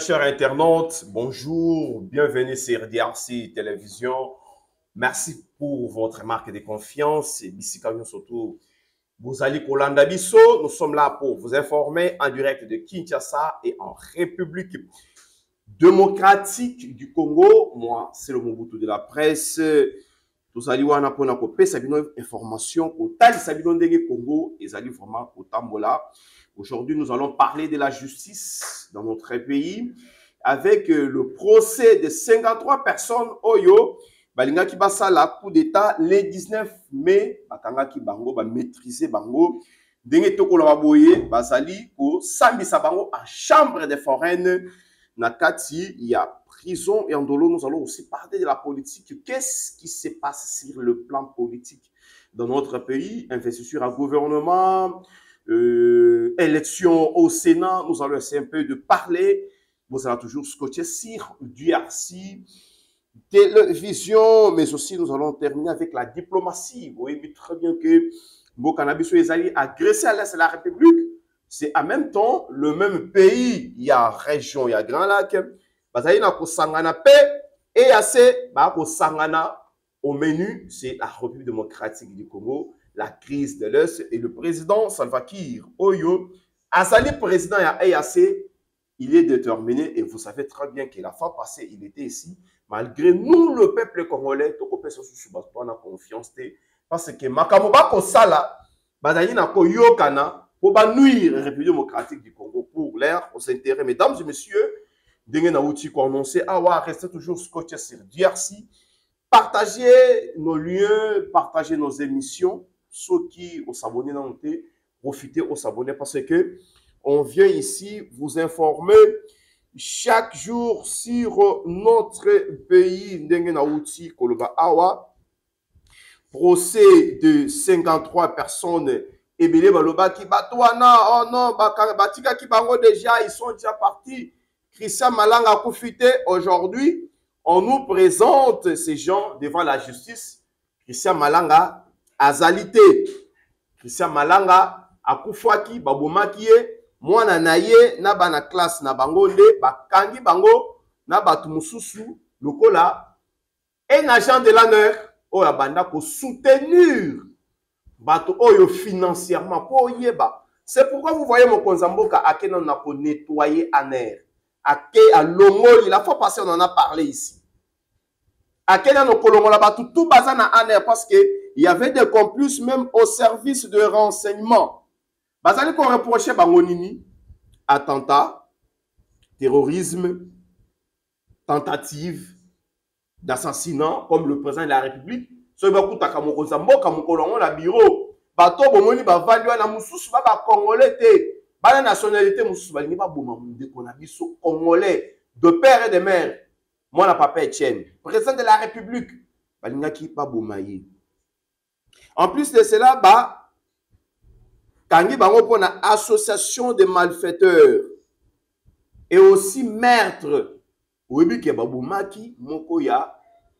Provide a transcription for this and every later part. chers internautes, bonjour, bienvenue sur DRC Télévision. Merci pour votre marque de confiance. Surtout, vous allez Kolanda Bisso. Nous sommes là pour vous informer en direct de Kinshasa et en République démocratique du Congo. Moi, c'est le Mobutu de la presse. Nous allons apprendre des informations au Tal Sabino Ndenge Congo et allons vraiment au Tambola. Aujourd'hui, nous allons parler de la justice dans notre pays avec le procès de 53 personnes Oyo Balinga Kibasa la coup d'État le 19 mai Bakanga Kibango va maîtriser Bango Ndenge Tokolo Baboye Basali au Sambi Sabango en chambre des foraines Nakati, il y a prison et en dolo. Nous allons aussi parler de la politique. Qu'est-ce qui se passe sur le plan politique dans notre pays? Investiture à gouvernement, élection au Sénat. Nous allons essayer un peu de parler. Vous allez toujours scotcher sur du RC Télévision, mais aussi nous allons terminer avec la diplomatie. Vous voyez très bien que Bo Cannabis les alliés agressés à l'Est de la République. C'est en même temps le même pays. Il y a région, il y a Grand Lac. Il y a Sangana paix et il y a Sangana au menu. C'est la République démocratique du Congo, la crise de l'Est. Et le président Salva Kiir, Oyo, Azali, président à EAC, il est déterminé. Et vous savez très bien que la fois passée, il était ici. Malgré nous, le peuple congolais, on a confiance. Parce que Makamouba Kosala, il y a Koyokana. Pour bannir la République démocratique du Congo pour l'air aux intérêts. Mesdames et messieurs, Dengue Naouti qu'on annonçait, restez toujours scotchés sur DRC. Partagez nos lieux, partagez nos émissions. Ceux qui ont s'abonné dans notre thé, profitez aux abonnés parce que on vient ici vous informer chaque jour sur notre pays. Dengue Naouti Koloba Awa. Procès de 53 personnes. Et bien, Baloba qui bat oh non, Batika qui barre déjà, ils sont déjà partis. Christian Malanga a profité. Aujourd'hui, on nous présente ces gens devant la justice. Christian Malanga a zalité. Christian Malanga a koufaki, baboumakié, moi nanaye, nabana classe, nabangonde, bakangi bango, nabatumususu, lokola. Un agent de l'honneur, oh la banda pour soutenir. Financièrement, c'est pourquoi vous voyez mon Konzamboka à qui on a nettoyé en air, à qui à l'omoli, la fois passée on en a parlé ici, à qui on a tout basana en air parce que il y avait des complices même au service de renseignement. Basani qu'on reprochait Bangonini, attentat, terrorisme, tentative d'assassinat comme le président de la République. So beaucoup takamo konzambo kamukolongo la bureau bato bomoni ba value na mususu ba congolais té ba nationalité mususu ba ni ba boma munde kona biso congolais de père et de mère moi la papa Etienne président de la République ba lingaki ba bomaye. En plus de cela ba kangi bango pona association de malfaiteurs et aussi meurtre oyebi ke ba bomaki moko ya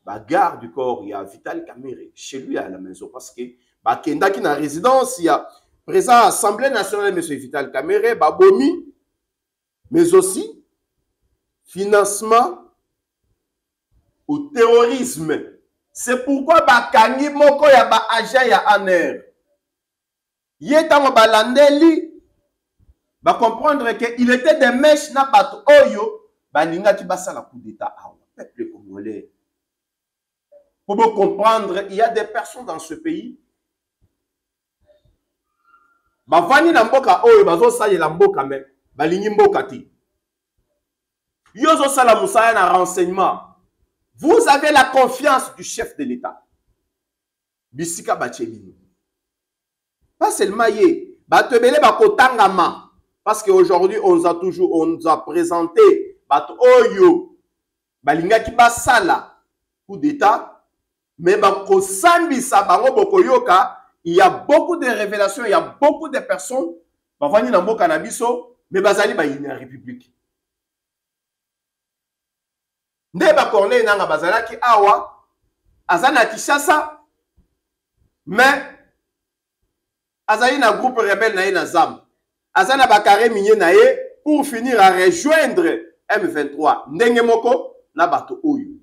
la garde du corps, il y a Vital Kamere chez lui à la maison parce que Bakenda qui n'a résidence, il y a présent à l'Assemblée nationale, M. Vital Kamere, Babomi, mais aussi financement au terrorisme. C'est pourquoi Bakani Moko ya ba agent ya aner. Yetango Balandeli va comprendre qu'il était des mèches na bato oyo baninga ki basa la coup d'état awa peuple congolais. Pour comprendre, il y a des personnes dans ce pays. Bavani Namboka, oh, Bazo Saye Lamboka, mais Balini Mbokati. Yozo Salamoussa, un renseignement. Vous avez la confiance du chef de l'État. Bissika Bachelini. Pas seulement Yé. Batebele Bakotangama. Parce qu'aujourd'hui, on nous a présenté. Bat Oyo. Balinga Kibasala. Coup d'État. Mais il y a beaucoup de révélations, il y a beaucoup de personnes qui vont venir dans le cannabis, mais ils sont en République. Ils sont en République. Ils sont en Kishasa, mais ils sont en groupe rebelle. Ils sont en Bakaré Minier pour finir à rejoindre M23 ndenge moko na bato oyo.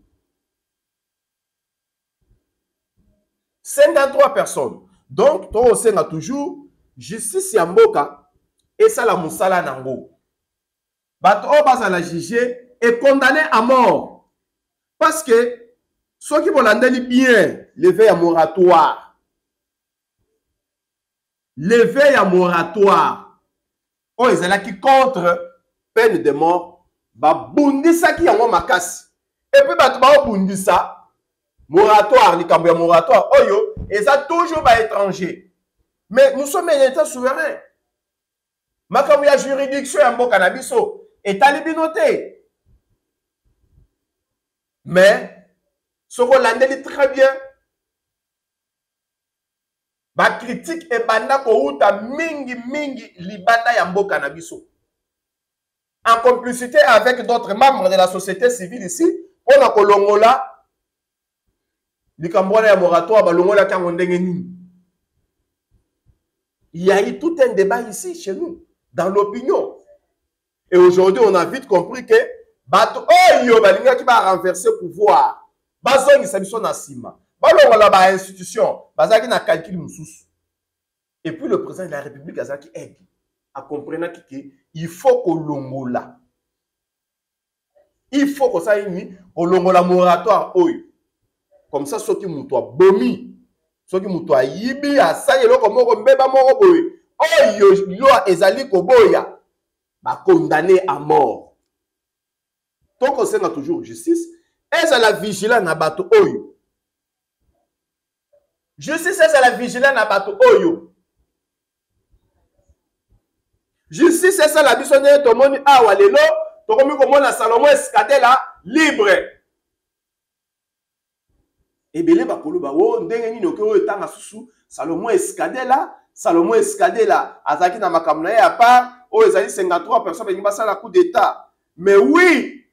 53 personnes. Donc, on a toujours justice yamboka et ça la moussala nango. Bato o bazala jugé et condamné à mort. Parce que ceux qui vont l'entendre bien, lever à moratoire. Lever à moratoire. Oh, ils sont là qui contre peine de mort. Bah, bundisa qui en ma casse. Et puis, bah, bundisa. Moratoire, ni cambia moratoire. Oh, yo, ils sont toujours bah étrangers. Mais nous sommes un État souverain. Ma cambia juridiction, un bon cannabis, et talibinoté. Mais, ce qu'on a dit très bien. Ma critique est banda kouta mingi mingi libanda yambo cannabiso. En complicité avec d'autres membres de la société civile ici, on a kolongola li kambona ya moratoire ba longola kango ndenge nini. Il y a eu tout un débat ici chez nous dans l'opinion. Et aujourd'hui, on a vite compris que bato oyo balinga ki ba renverser pouvoir. Bazongi s'habituent à Sima. Balon la ba institution. Bazaki na calcul moussous. Et puis le président de la République Azaki aide à comprendre qu'il faut qu'on longola. Il faut qu'on s'aille au longola moratoire oy. Comme ça ceux qui moutoa bomi, ceux qui moutoa yibi asaye loko moko mbeba moko boy. Oyo yo ezali ko boya ba condamné à mort. Ton conseil n'a toujours justice. Est-ce à la vigilance na bato oyo? Justice est à la vigilance na bato oyo. Justice est à la bisonne tomoni awa lelo, tokomi komona Salomon Eskadela libre. Ebele bakolo ba wo ndenge nini oke oyo tanga susu Salomon Eskadela azaki na makamna ya part oyo ezali 53 personnes bengi basala coup d'état. Mais oui,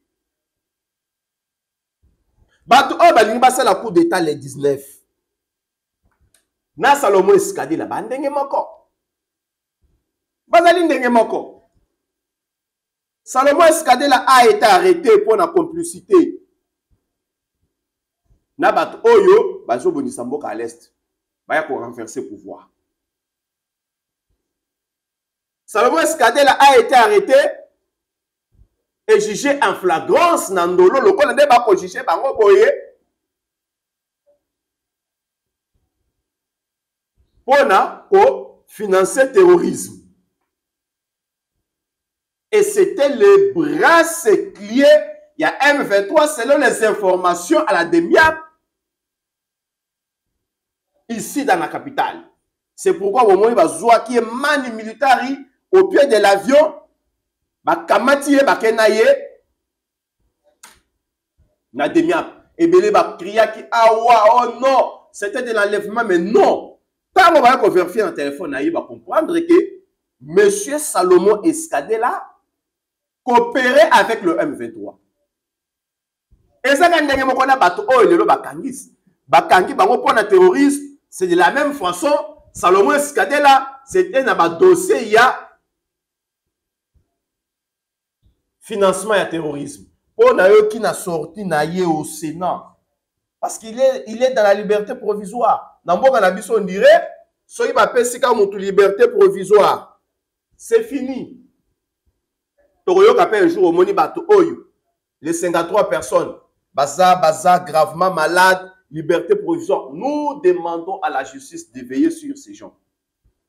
bato o balingi basala coup d'état le 19. Na Salomon Eskadela ba ndenge moko. Bazali ndenge moko. Salomon Eskadela a été arrêté pour la complicité. Na bato oyo bazo bonisa mboka à l'est. Ba ya ko renverser pouvoir. Salomon Eskadela a été arrêté et jugé en flagrance nandolo loko nde ba ko jugé bango boye pona ko financer terrorisme et c'était le bras séculier il y a M23 selon les informations à la demi-heure ici dans la capitale. C'est pourquoi au moment bazoua qui est manu militari au pied de l'avion Bakamatiye bakenaye na demiap ebele bakria ki awa oh non c'était de l'enlèvement mais non quand on va vérifier en téléphone aye va comprendre que monsieur Salomon Eskadela coopérait avec le M23 et ça quand ndenge moko na bato oh lelo bakangi bango pona terroriste c'est de la même façon Salomon Eskadela c'était na ba dossier ya financement et terrorisme. On a eu qui n'a sorti naie au Sénat. Parce qu'il est dans la liberté provisoire. Dans mon cannabis, on dirait, soit il m'appelle c'est quand mon liberté provisoire. C'est fini. Toroyo appelle un jour au Moni Bato Oyo. Les 53 personnes, bazar, gravement malade, liberté provisoire. Nous demandons à la justice de veiller sur ces gens.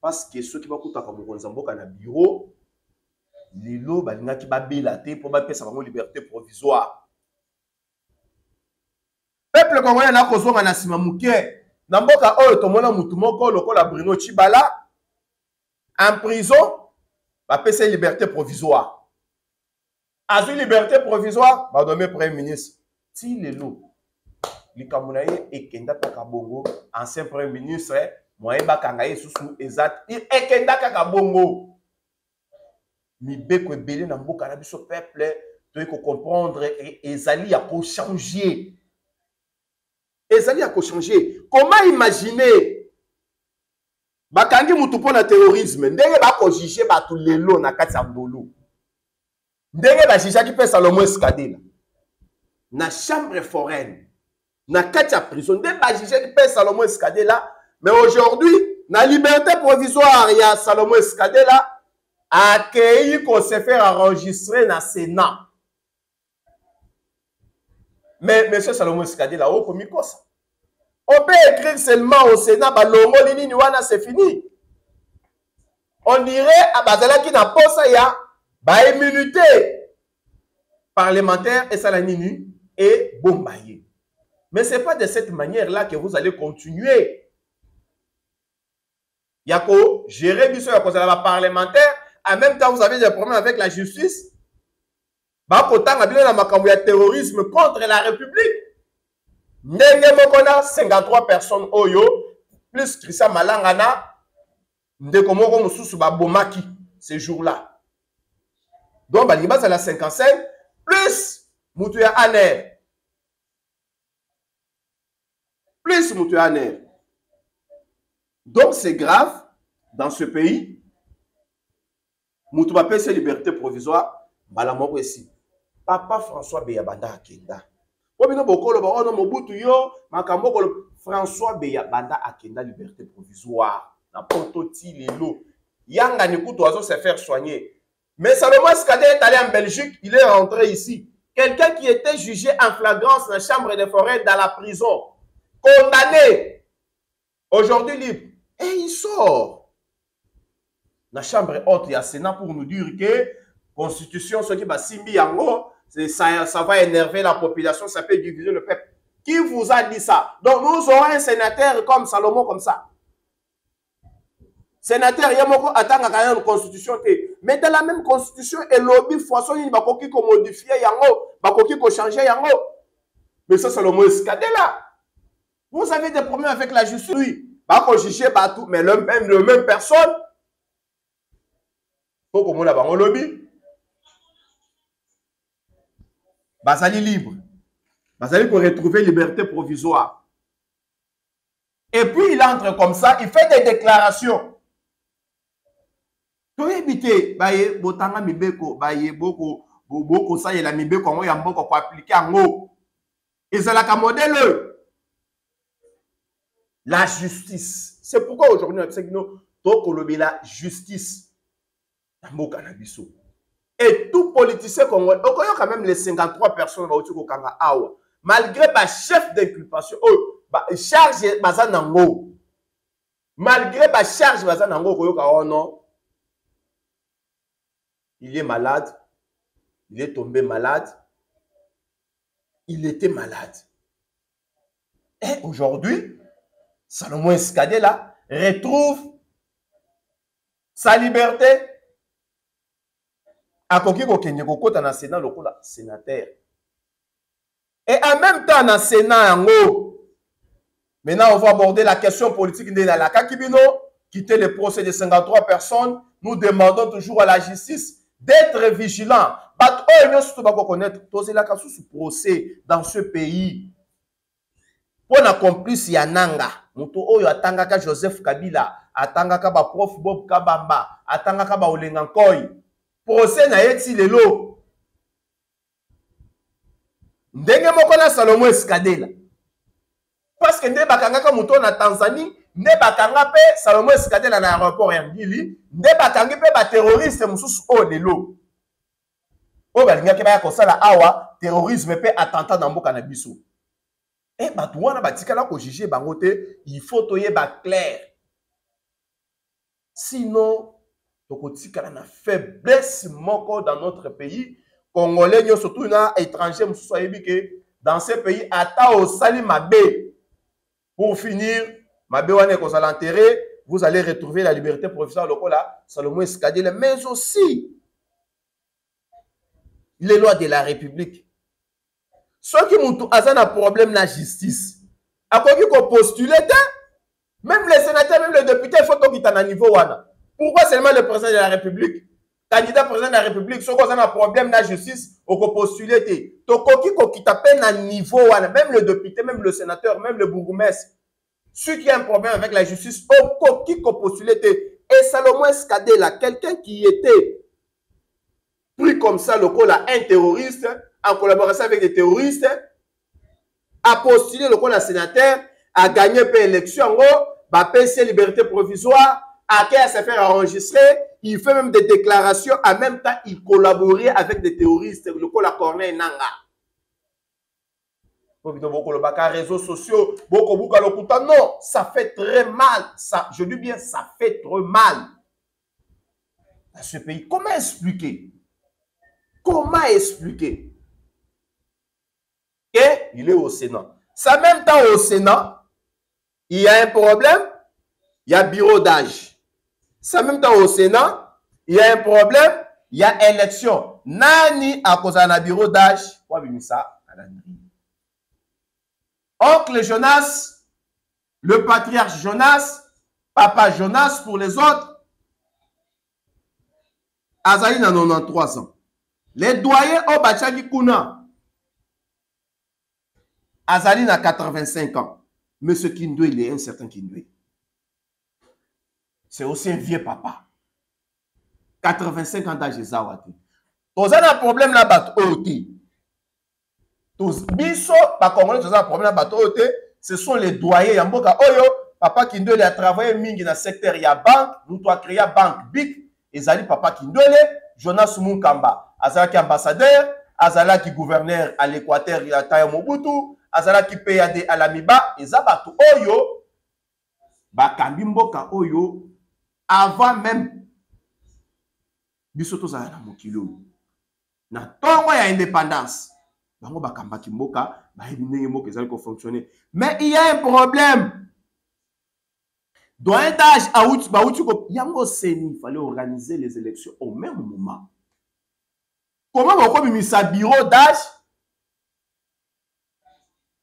Parce que ceux qui vont coûter à Kamoukon bureau, Lilo, balina qui va bélater pour baisser sa liberté provisoire. Peuple congolais n'a qu'aux hommes en asimamouké. Namboka oh, tomona mutumoko loko la Bruno Chibala en prison, va baisser liberté provisoire. Azu liberté provisoire, va nommer premier ministre. Si Lilo, l'ikamunaye et Kenda Kakabongo, ancien premier ministre, Moeba Kangaye Soussou Ezat, il est Kenda Kakabongo. Mi beko belé na mboka na biso peuple doit comprendre ezali ya ko changer. Ezali ya ko changer. Comment imaginer bakangi mutu pona terrorisme ndenge ba ko juger ba tout lelo na kati ya ndolo. Ndenge ba shisha ki pe Salomon Eskadela na chambre foraine na katia prison ndenge ba shisha ki pe Salomon Eskadela mais aujourd'hui na liberté provisoire il y a Salomon Eskadela accueilli qu'on se fait enregistrer dans le Sénat. Mais monsieur Salomon Eskadela au commis quoi ça? On peut écrire seulement au Sénat ba lomo lini niwana c'est fini. On dirait à Bazala qui n'a pas ça ya ba immunité parlementaire et salanini et bombayé. Mais ce n'est pas de cette manière-là que vous allez continuer. Yako, gérer biso ya kozala parlementaire, en même temps vous avez des problèmes avec la justice. Ba kotanga bino na makambo ya terrorisme contre la République. Ndenge mokona 53 personnes oyo plus Christian Malanga na ndeko moko mususu ba bomaki ces jours-là. Donc, il y a la 55, plus Moutouya Aner. Plus Moutouya Aner. Donc, c'est grave dans ce pays. Moutouya Pese liberté provisoire, Balamoko ici. Papa François Beyabanda Akenda. Obino Bokolo, Barono Mobutuyo, Makamoko, François Beyabanda Akenda, liberté provisoire. N'apporte-t-il les lots. Yanga Nikutu Azo se faire soigner. Mais Salomon Eskadela est allé en Belgique, il est rentré ici. Quelqu'un qui était jugé en flagrance dans la chambre des forêts, dans la prison, condamné, aujourd'hui libre. Et il sort. La chambre haute, il y a Sénat pour nous dire que Constitution, ce qui va simbi en haut, ça va énerver la population, ça peut diviser le peuple. Qui vous a dit ça? Donc nous aurons un sénateur comme Salomon, comme ça. Sénateur, il y a quand même une constitution. Mais dans la même constitution, et lobby, façon, il va modifier, il va changer. Mais ça, c'est le mot Eskadela. Vous avez des problèmes avec la justice. Oui, mais le même personne. Faut qu'on m'a un lobby. Basali libre. Basali pour retrouver liberté provisoire. Et puis, il entre comme ça, il fait des déclarations. To éviter baye botanga mibeko baye boko boko sa yela mibeko ngo ya mboko ko appliquer ngo ezala ka modèle la justice. C'est pourquoi aujourd'hui on dit non to kolobi la justice na mboka na biso. Et tout politicien congolais okoyo quand même les 53 personnes ba otiko kanga awa malgré ba chef d'inculpation ba charge bazana ngo malgré ba charge bazana ngo koyo ka ono. Il est malade, il est tombé malade, il était malade. Et aujourd'hui, Salomon Eskadela retrouve sa liberté. À Kokiko Kenyoko, dans le Sénat, le sénateur. Et en même temps, dans le Sénat, en haut, maintenant, on va aborder la question politique de la Kakibino, quitter le procès de 53 personnes. Nous demandons toujours à la justice d'être vigilant. Procès dans ce pays. Pour accomplice yananga, moto oyo atangaka Joseph Kabila, atangaka ba prof Bob Kabamba, atangaka ba olengankoy. Procès na yeti lelo. Ndenge moko na Salomon Eskadela. Parce que nde bakangaka moto na Tanzanie, nde bakanga pe Salomon Eskadela na aéroport ya Ngili, nde bakanga pe ba terroriste mususu o delo. O balinga ke ba kosala awa terrorisme pe attentat na mboka na biso. Eh bato wana batikala ko juger bango te, il faut toyeba clair. Sinon tokotikala na faiblesse moko dans notre pays, congolais nyo surtout na étranger mususu ayebi ke dans ce pays ata o sali mabe. Pour finir Mabéwane qu'on s'est enterré, vous allez retrouver la liberté provisoire lokola, Salomon Eskadela, mais aussi les lois de la République. Ceux qui ont un problème de la justice, à quoi qu'ils postulent, même les sénateurs, même les députés, il faut qu'ils soient à niveau wana. Pourquoi seulement le président de la République, candidat président de la République, ceux qui ont un problème de la justice, ils ont postulé. Donc, qui t'appelle à niveau wana, même le député, même le sénateur, même le bourgmestre. Ceux qui ont un problème avec la justice, qui ont postulé. Et Salomon Eskadela, quelqu'un qui était pris comme ça le col à un terroriste, en collaboration avec des terroristes, a postulé le col à sénateur, a gagné l'élection, en gros, a payé liberté provisoire, a qu'à se faire enregistrer, il fait même des déclarations, en même temps, il collaborait avec des terroristes, le col à Corneille Nanga. Réseaux sociaux, non, ça fait très mal. Ça, je dis bien, ça fait très mal à ce pays. Comment expliquer? Comment expliquer qu'il est au Sénat? Ça, même temps au Sénat, il y a un problème, il y a bureau d'âge. Ça, même temps au Sénat, il y a un problème, il y a élection. Nani, à cause d'un bureau d'âge, quoi, ça à la Oncle Jonas, le patriarche Jonas, papa Jonas pour les autres, Azaïn a 93 ans. Les doyens au Bachagi Kuna, Azaïn a 85 ans. Monsieur Kindoué, il est un certain Kindoué. C'est aussi un vieux papa. 85 ans d'âge, Zawati. On a un problème là-bas, Oti. Tous biso pas congolais tous problème ce sont les doyens ya mboka oyo papa Kindoué a travaillé mingi na secteur ya banque nous toi créer banque big ezali papa Kindoué Jonas Moukamba azalaki ambassadeur azalaki gouverneur à l'Équateur ya Taya Mobutu azalaki PAD à l'Amiba ezabatu oyo bakambi mboka oyo avant même biso tous na mokilo na tongo ya indépendance. Mais il y a un problème. Dans un âge, il fallait organiser les élections au même moment. Comment on met sa bureau d'âge?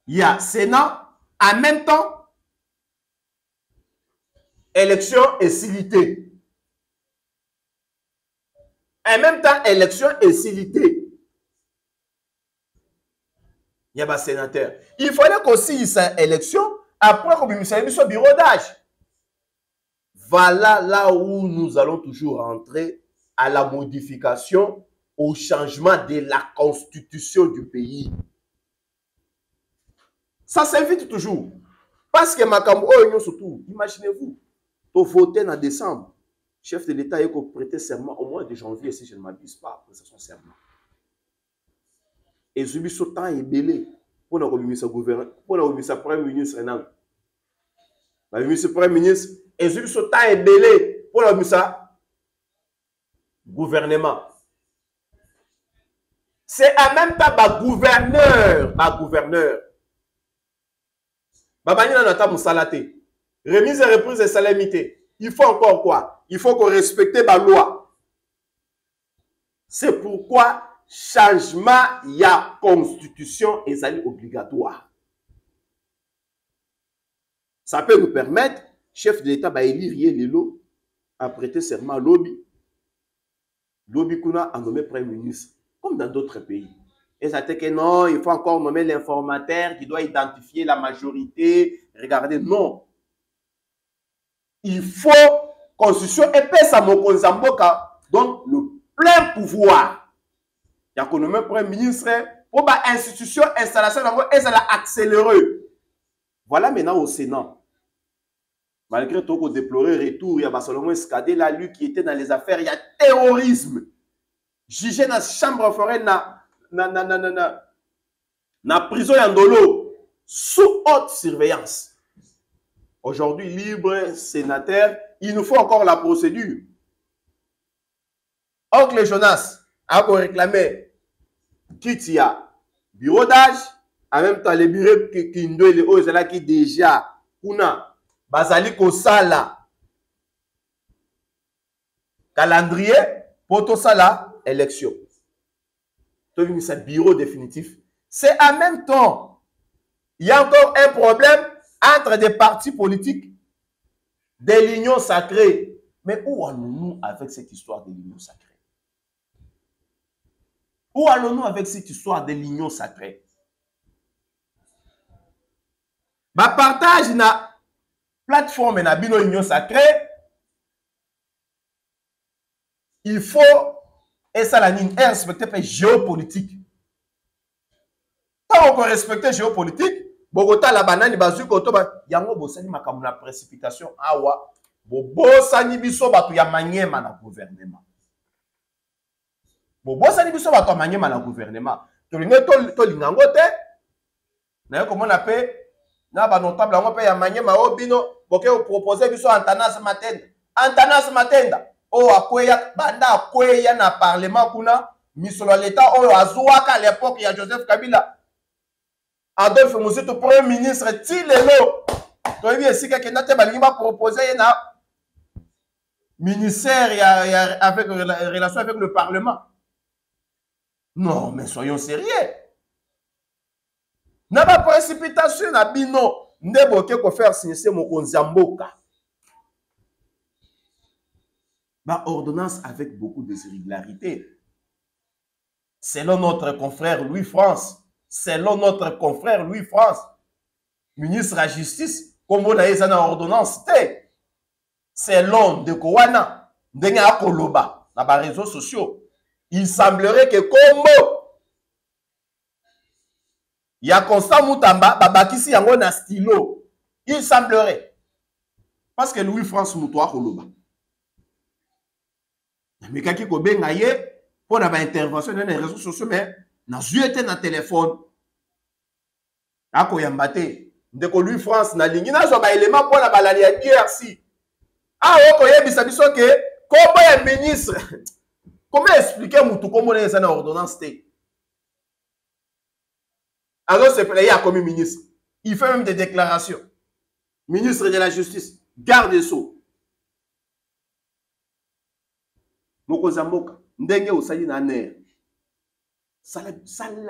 Il y a Sénat, en même temps, élection et silité. En même temps, élection et silité. Il y a un sénateur. Il fallait qu'aussi il y ait élection après qu'on puisse aller sur le bureau d'âge. Voilà là où nous allons toujours rentrer à la modification, au changement de la constitution du pays. Ça s'invite toujours. Parce que Macambo, surtout, imaginez-vous, pour voter en décembre, chef de l'État est prêté serment au mois de janvier, si je ne m'abuse pas, pour son serment. Et Zubi Sotan est belé pour la remise à gouvernement, pour la remise à Premier ministre. La remise à Premier ministre, et Zubi Sotan est belé pour la remise à gouvernement. C'est à même temps ma gouverneur, Babani Nanata Moussalaté. Remise et reprise et salamité. Il faut encore quoi? Il faut qu'on respecte la loi. C'est pourquoi. Changement, il y a constitution et ça est obligatoire. Ça peut nous permettre, chef de l'État, va élire les lots, à prêter serment lobby. Lobby qu'on a nommé Premier ministre, comme dans d'autres pays. Et ça te dit que non, il faut encore nommer l'informateur qui doit identifier la majorité. Regardez, non. Il faut constitution épaisse à Mokonzamboka, donc le plein pouvoir. Il y a un premier ministre pour l'institution, l'installation, elle a accéléré. Voilà maintenant au Sénat. Malgré tout qu'on déplorait le retour, il y a Salomon Eskadela, lui qui était dans les affaires, il y a terrorisme. Jugé dans la chambre de forêt, dans la prison Yandolo, sous haute surveillance. Aujourd'hui, libre, sénateur, il nous faut encore la procédure. Oncle Jonas. Avant de réclamer qu'il y a bureau d'âge, en même temps, les bureaux qui nous ont qui déjà, on a basali ko sala calendrier, poto sala élection. Donc, il y a un bureau définitif. C'est en même temps, il y a encore un problème entre des partis politiques, des l'union sacrée. Mais où allons-nous avec cette histoire de l'union sacrée? Où allons-nous avec cette histoire de l'union sacrée? Ma partage na plateforme et na bino union sacrée. Il faut Et ça, la ligne est respectée par géopolitique. Quand on respecte la géopolitique, Bogota, la banane, bazuko, toba, yango bosani makamu la précipitation, awa, bobo sani biso batu ya manyema na gouvernement. Bobo sani biso batu ya manyema na gouvernement. Tolinge to lingangote, na yo komona pe, na ba notable yango pe ya manyema obino, boke o propose biso Antanas Matenda. Antanas Matenda, o akweya, banda akweya na parlement kuna, misolo l'État o azouaka l'époque ya Joseph Kabila. Adolphe Muzito, premier ministre, Tilelo. Tu as vu ici que Kenyatta va proposer un ministère avec relation avec le Parlement. Non, mais soyons sérieux. N'a pas précipitation, n'a pas bino. N'a pas faire signer mon onzamboka. Ma ordonnance avec beaucoup de irrégularités. Selon notre confrère Louis France. Selon notre confrère Louis France, ministre de la Justice, comme on a eu une ordonnance, selon de Kouana, de Koloba, dans les réseaux sociaux, il semblerait que Combo, il y a Constant Moutamba, Babakisi Yango na stylo. Il semblerait. Parce que Louis France Moutoua Koloba. Mais quand il y a pour avoir intervention dans les réseaux sociaux, mais na zuete na téléphone ako yambate ndeko Louis France na lingi na zo ba élément pour la balali ya DRC ah oko yebisa biso ke kombo ya ministre comment expliquer mutu kombo na na ordonnance té alors c'est player comme ministre il fait même des déclarations ministre de la justice garde so moko zamboka ndenge osali na nerf. Sala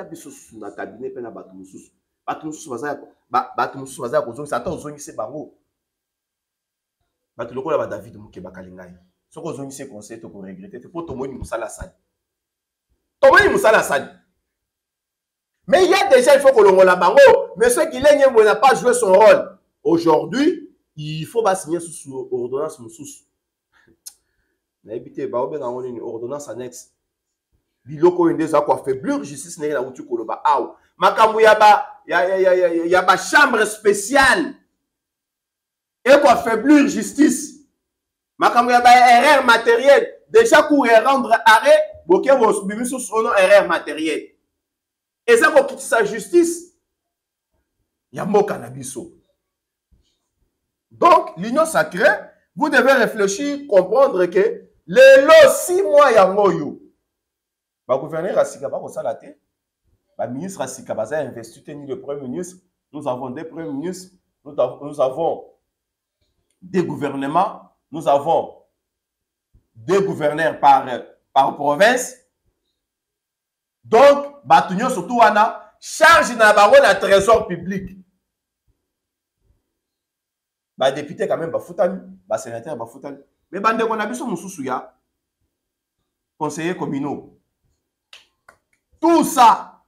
bisosu na cabinet pe na bato mususu bazaya ko zongi sata ozongi se bango bato lokola ba David Mukeba kalingai soko ozongi se conseil to ko regretter te po tomoni musala sali mais il y a déjà il faut que longola bango mais ceux qui l'aignent on n'a pas joué son rôle aujourd'hui il faut pas signer sous ordonnance mususu na éviter ba obenga ngoni ordonnance annexe. Biloko une des aqua faiblure justice n'est la outil koloba aw makambu ya ba chambre spéciale et quoi faiblure justice makambu ya ba erreur matériel déjà pour rendre arrêt boké vos bimisou son erreur matériel et ça pour quitter sa justice ya moka na biso. Donc l'union sacrée vous devez réfléchir comprendre que les lots 6 mois ya moyo le gouverneur a le ministre a investi le premier ministre. Nous avons des premiers ministres, nous avons des gouvernements, nous avons des gouverneurs par province. Donc, Batunyo surtout ana charge na baro la trésor public. Ba député quand même ba futami, ba sénateur ba futami. Mais bande on a biso mususu ya conseillers communaux. Tout ça,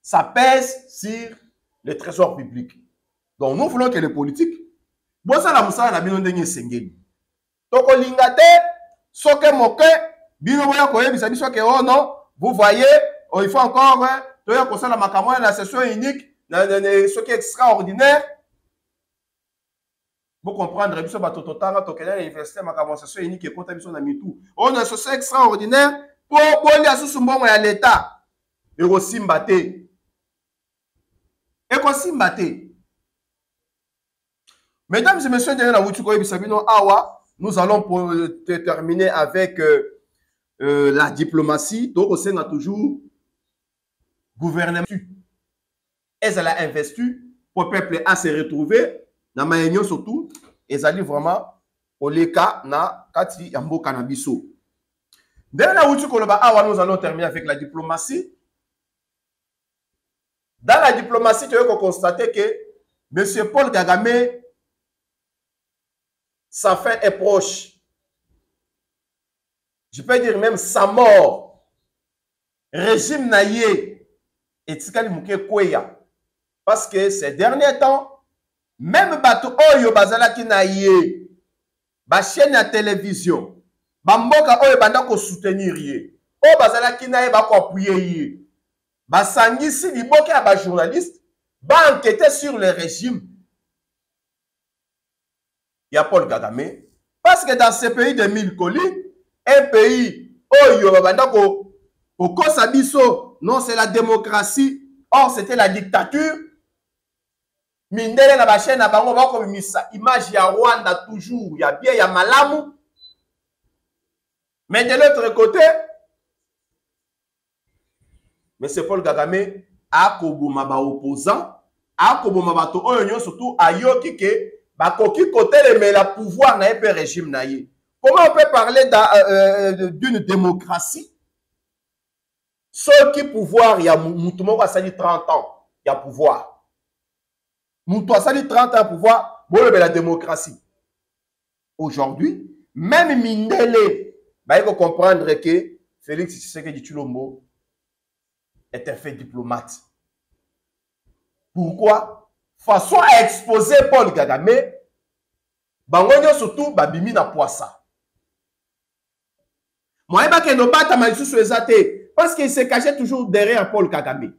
ça pèse sur le trésor public. Donc, nous voulons que les politiques, bon ça la moussa la bino ndenge sengeli. Donc, on lingate, soke moke, bino moya koye, bisani soke, oh non, vous voyez, oh, il faut encore, toya kosa la makamwa, la session unique, soke extraordinaire. Vous comprendre, biso batototara, tokena, l'université, makamwa, session unique, et konta biso na mitou. On a une session extraordinaire pour boli à sousumbongo à l'État. Eko simbate. Mesdames et messieurs, nous allons terminer avec la diplomatie. Donc, on a toujours gouvernement. Et ça l'a investi pour le peuple à se retrouver. Dans ma réunion surtout, ils allaient vraiment au Leka, na Kati, Yambo, Kanabiso. Nous allons terminer avec la diplomatie. Dans la diplomatie, tu as constaté que M. Paul Kagame, sa fin est proche. Je peux dire même sa mort. Régime naïe. Et Tikali Mouke Kouya. Parce que ces derniers temps, même Bato Oyo Bazala qui naïe, ba chaîne à télévision, Bamboka Oyo Bandako soutenir. O bazala kinae bako apuyeye. Basangisi di boke à ba journaliste. Ba enquêter sur le régime. Il y a Paul Kagame. Parce que dans ce pays de mille colis, un pays, oh yo, babandako, au Kosabiso, non c'est la démocratie, or c'était la dictature. Mindele na bache na bango bako mimisa, image ya Rwanda toujours, ya bien, ya malamu. Mais de l'autre côté, M. Paul Kagame a koboma ba opposant, a koboma ba to oyo surtout ayo kike. Bakoki côté mais la pouvoir n'a pas régime naïe. Comment on peut parler d'une démocratie? Ceux qui pouvoir, il y a Moutoumou a sali 30 ans, il y a pouvoir. Moutoumou a sali 30 ans pouvoir, bon la démocratie. Aujourd'hui, même Mindele, bah, il faut comprendre que Félix Tshisekedi Tshilombo est un fait diplomate. Pourquoi? Façon à exposer Paul Kagame, bangonyo surtout babimi na poissa. Moi, je ne sais pas parce qu'il se cachait toujours derrière Paul Kagame.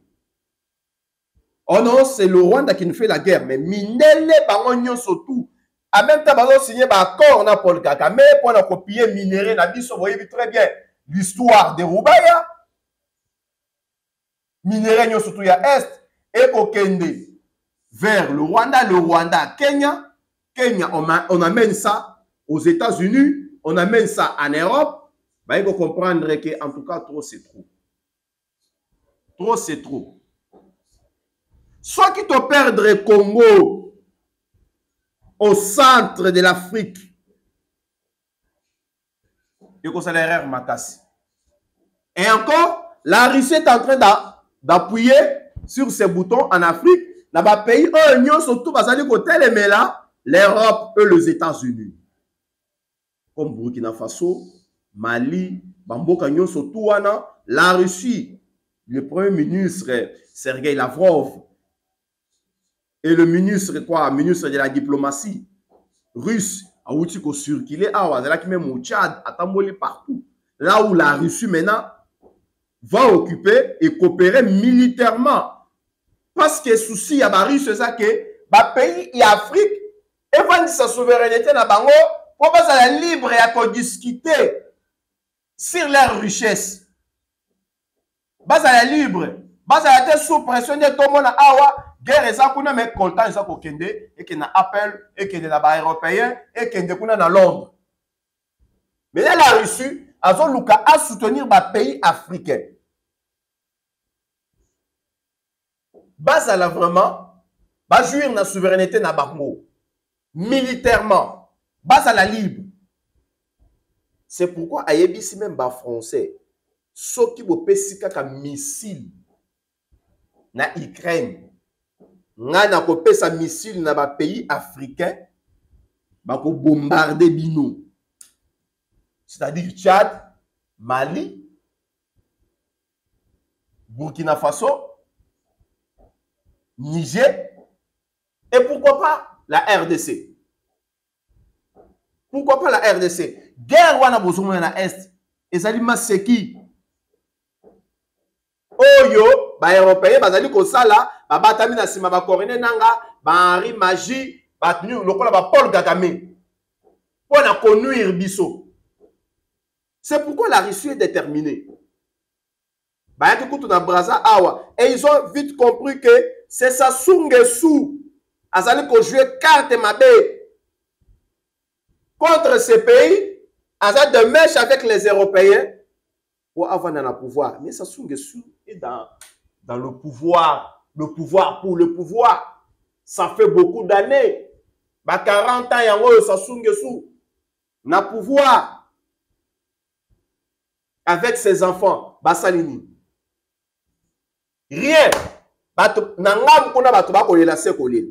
Oh non, c'est le Rwanda qui nous fait la guerre, mais Minele bangonyo surtout. En même temps, ils ont signé un accord na Paul Kagame pour la copier minéré la vie. Vous voyez très bien l'histoire de Rubaya. Minéré surtout il y a Est et au Kende. Vers le Rwanda, Kenya. Kenya, on amène ça aux États-Unis, on amène ça en Europe. Bah, il faut comprendre que, en tout cas, trop c'est trop. Trop c'est trop. Soit qui te perdre Congo au centre de l'Afrique, et qu'on s'allère Makassi. Et encore, la Russie est en train d'appuyer sur ses boutons en Afrique. Dans le pays, l'Union, surtout, parce que là, l'Europe et les États-Unis. Comme Burkina Faso, Mali, Bambo Kanyon, surtout, la Russie, le Premier ministre Sergeï Lavrov et le ministre, quoi, ministre de la diplomatie russe, a outil qu'on circulait, là qui même au Tchad, à Tamboli partout. Là où la Russie, maintenant, va occuper et coopérer militairement. Parce que souci à Paris, c'est ça que le pays et l'Afrique évandent sa souveraineté dans Bango pour pas à la libre et à discuter sur leur richesse. Bas à la libre, bas à la sous pression de tout le monde à Awa, guerre et ça qu'on a mis content et ça qu'on a et qu'on a appel et qu'on a là-bas européen et qu'on a dans Londres. Mais là, la Russie a soutenir le pays africain. Basala vraiment, bas jouir la souveraineté na Bango, militairement, basala libre. C'est pourquoi ayebisi même bas français, ceux qui vont pesika ka missile na Ukraine, na ko pesa missile na ba pays africain, ba ko bombarder bino. C'est-à-dire Tchad, Mali, Burkina Faso, Niger, et pourquoi pas la RDC? Pourquoi pas la RDC? Guerre wana bozoumou na Est, et ça dit Maseki. Oh yo, ba Européen, ba zali kosala, ba batamina sima, ba korene nanga, ba Henri Magie, ba tenu, lokola ba Paul Kagame. On a connu Irbiso. C'est pourquoi la Russie est déterminée. Ba yaki koutou na Braza Awa, et ils ont vite compris que c'est Sassou Nguesso azali ko jouer carte mabé contre ce pays, azali de mèche avec les Européens pour avoir dans le pouvoir. Mais Sassou Nguesso est dans le pouvoir pour le pouvoir. Ça fait beaucoup d'années. Bah 40 ans yango Sassou Nguesso na pouvoir avec ses enfants, Bassalini. Rien. Nangam kuna bato bako lela se kolé.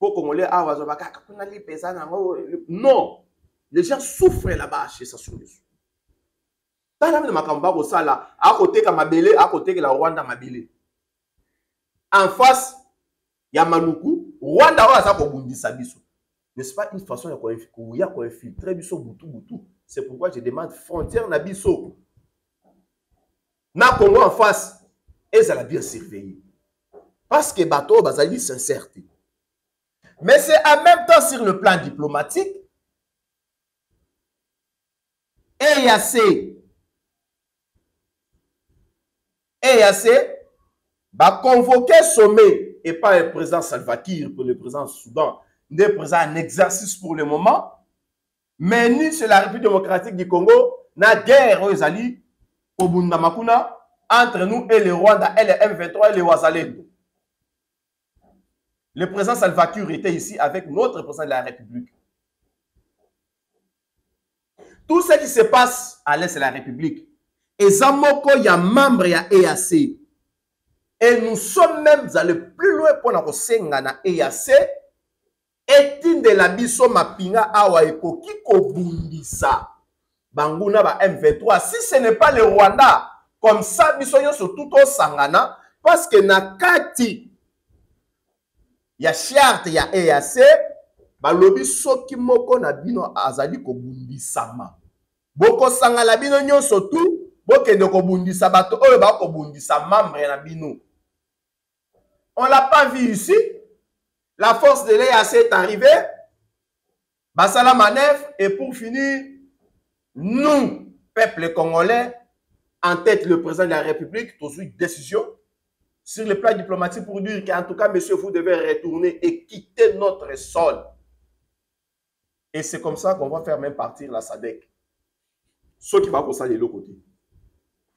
Ko congolais awazo bakaka kuna li pesa nango. Non, les gens souffrent là-bas chez Sassou Nguesso. Tala mena makamba ko sala à côté ka mabélé, à côté que la Rwanda mabélé. En face ya Maluku, Rwanda waza ko bundisa biso. N'est-ce pas une façon ya ko infiltrer biso butu butu. C'est pourquoi je demande frontière na biso. na Congo en face, ils allaient bien surveiller. Parce que bateau bazali sincère. Mais c'est en même temps sur le plan diplomatique, EAC va convoquer sommet et pas le président Salva Kiir pour le président Soudan, ne présent en exercice pour le moment, mais ni sur la République démocratique du Congo, na guerre aux alliés au Bunda Makuna entre nous et le Rwanda et le M23 et le Wazalendo. Le président Salva Kiir était ici avec notre président de la République. Tout ce qui se passe à l'est de la République, et Zamoko, il y a membre de l'EAC. Et nous sommes même allés plus loin pour la EAC. Et de la biso mapinga awa ekoki kobundisa banguna ba M23. Si ce n'est pas le Rwanda, comme ça, biso yo surtout au Sangana, parce que nakati ya charte ya EAC, ba lobi soki moko na bino azali kobundisama. Boko sangala bino nyo surtout, boke de kobundisa bato, oyo ba kobundisa membre na bino. On l'a pas vu ici. La force de l'EAC est arrivée, Bassala manœuvre, et pour finir, nous, peuple congolais, en tête le président de la République, tous une décision sur le plan diplomatique pour dire qu'en tout cas, monsieur, vous devez retourner et quitter notre sol. Et c'est comme ça qu'on va faire même partir la SADEC. Ceux qui vont conseiller de l'autre côté.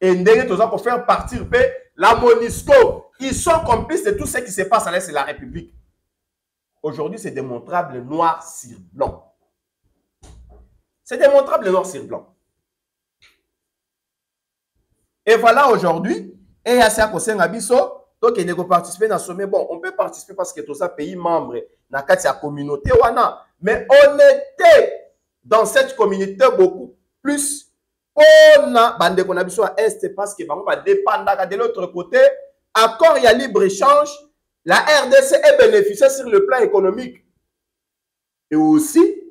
Et nous devons faire partir la MONISCO. Ils sont complices de tout ce qui se passe à l'est de la République. Aujourd'hui, c'est démontrable noir sur blanc. C'est démontrable noir sur blanc. Et voilà aujourd'hui, et à ça qu'on a donc il faut participer dans ce sommet. Bon, on peut participer parce que tout ça pays membre, dans la communauté wana. Mais on était dans cette communauté beaucoup plus. On a bandé qu'on a besoin à est parce que on va dépendre de l'autre côté. Accord il y a libre échange. La RDC est bénéficiaire sur le plan économique. Et aussi,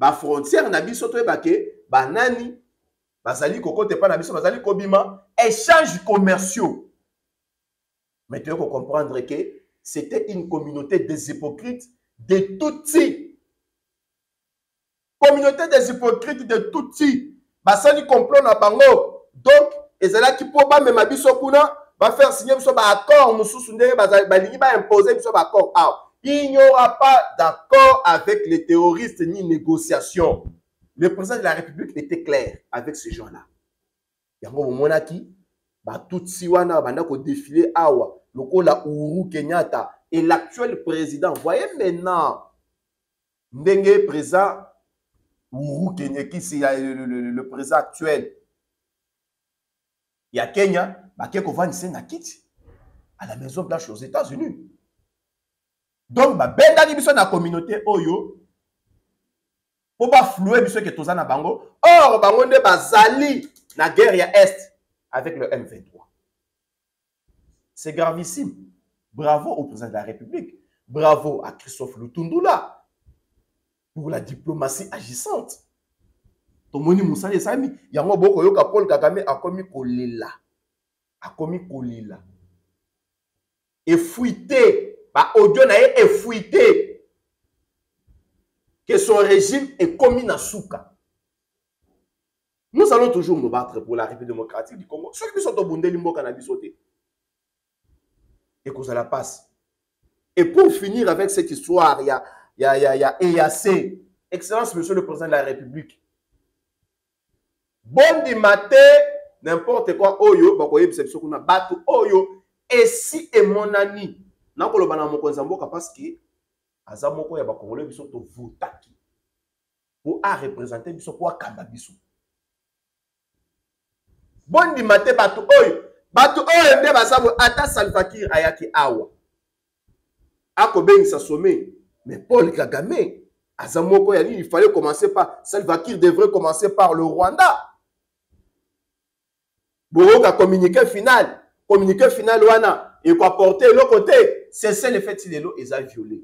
la frontière n'a pas été banani, bazali koko te pas bazali kobima, échanges commerciaux. Mais tu dois comprendre que c'était une communauté des hypocrites de Tutsi. Communauté des hypocrites de Tutsi. Basali complot na bango. Donc, ezala ki po ba mema biso kuna. Va faire signer un accord, nous va imposer un accord. Il n'y aura pas d'accord avec les terroristes ni négociation. Le président de la République était clair avec ces gens-là. Il y a un moment tout si on a défilé awa, le coup la Uhuru Kenyatta et l'actuel président. Voyez maintenant, le président Uhuru Kenyatta, c'est le président actuel. Il y a Kenya. Bakeko va quitter à la Maison Blanche aux États-Unis. Donc, ben dani biso na communauté oyo pour pas flouer biso que toza na bango. Or bango nde bazali na guerre ya est avec le M23. C'est gravissime. Bravo au président de la République. Bravo à Christophe Lutundoula pour la diplomatie agissante. Tomoni Moussa Sami, yango boko yoka Paul Kagame akomi kolela. A commis Kolila. Et fuité. Bah, audio na e fuité. Que son régime est commis na souka. Nous allons toujours nous battre pour la République démocratique du Congo. Ceux qui sont au Bundé, limbo cannabis sauté. Et que ça la passe. Et pour finir avec cette histoire, il y a EAC. Excellence, monsieur le président de la République. Bon du matin. N'importe quoi, oyo, bakoye bisebiso kuna batu oyo, et si et mon ami, n'a pas le banamo konzamboka parce que, azamoko ya bakongole biso to votaki, pour a représenter biso kwa kamba biso. Bon dimate batu oyo nde basabo ata Salva Kiir ayaki awa. Ako ben sa sommet, mais Paul Kagame, azamoko ya ni, il fallait commencer par, Salva Kiir devrait commencer par le Rwanda. Boroka communiqué final wana et quoi porter l'autre côté, c'est ça le fait de l'eau ils a violé.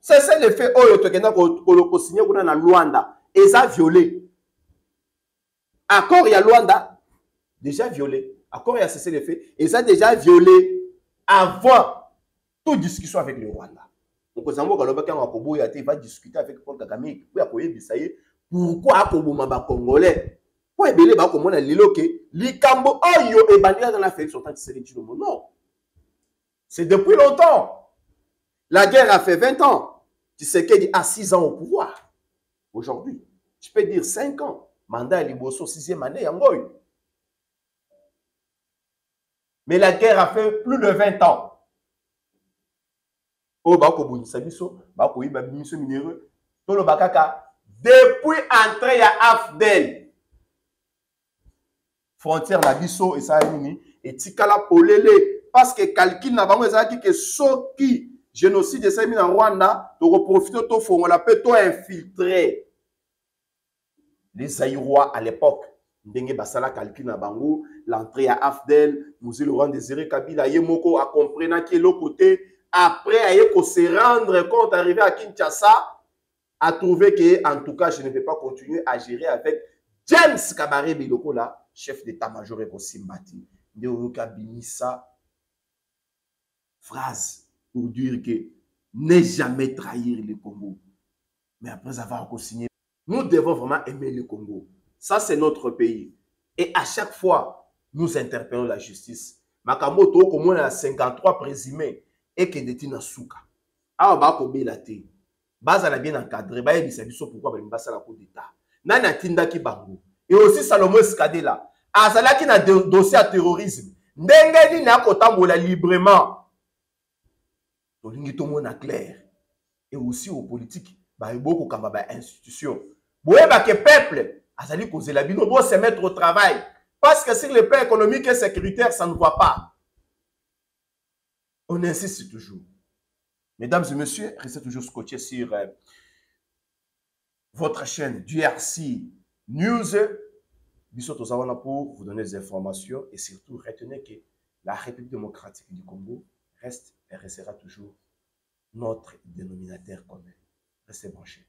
C'est ça le fait oh to kenda ko signé kuna na Luanda, ils a violé. Accord ya Luanda, déjà violé. Accord et à cesser les faits. Et ça a déjà violé avant toute discussion avec le Rwanda. Donc, on a dit qu'il va discuter avec Paul Kagame. Pourquoi les Congolais? Pourquoi les Congolais sont non. C'est depuis longtemps. La guerre a fait 20 ans. Tu sais qu'il a 6 ans au pouvoir. Aujourd'hui, je peux dire 5 ans. Mandat Liboso, 6e année, Yangoy. Mais la guerre a fait plus de 20 ans. Oh, bako bonisabiso, bako yiba mission minéreux, tolo bakaka, depuis entrée à Afdel, frontière la biso et ça et tikala polele, parce que calcul n'a pas moins que ceux qui génocide et ça en Rwanda, de reprofiter tout fond, on l'appelle tout infiltré. Les Aïrois à l'époque, Ndenge Basala calcul na bango, l'entrée à Afdel, nous y Laurent-Désiré Kabila, Yemoko a compris que l'autre côté. Après, il faut se rendre compte, arrivé à Kinshasa, à trouver que, en tout cas, je ne vais pas continuer à gérer avec James Kabarebe Bilokola, chef d'état-major et Simbati. Il y a une phrase pour dire que ne jamais trahir le Congo. Mais après avoir signé, nous devons vraiment aimer le Congo. Ça, c'est notre pays. Et à chaque fois, nous interpellons la justice. Makamoto, comme on a 53 présumés. Et que des tinasuka. Ah, bah, comme il a été. Base à la bien encadrée. Bah, il s'est dit, pourquoi il va à la cour d'État. Nana Tinda qui bango. Et aussi Salomon Eskadela. Ah, ça là qui a un dossier à terrorisme. N'engagez n'a qu'autant librement. Donc, il y a tout le monde clair. Et aussi aux politiques. Bah, il y a beaucoup d'institutions. Bon, bah, que peuple. Ah, ça lui cause la bino. Bon, se mettre au travail. Parce que si le plan économique et sécuritaire, ça ne voit pas. On insiste toujours. Mesdames et messieurs, restez toujours scotchés sur votre chaîne du RC News. Bisous tous à pour vous donner des informations et surtout retenez que la République démocratique du Congo reste et restera toujours notre dénominateur commun. Restez branchés.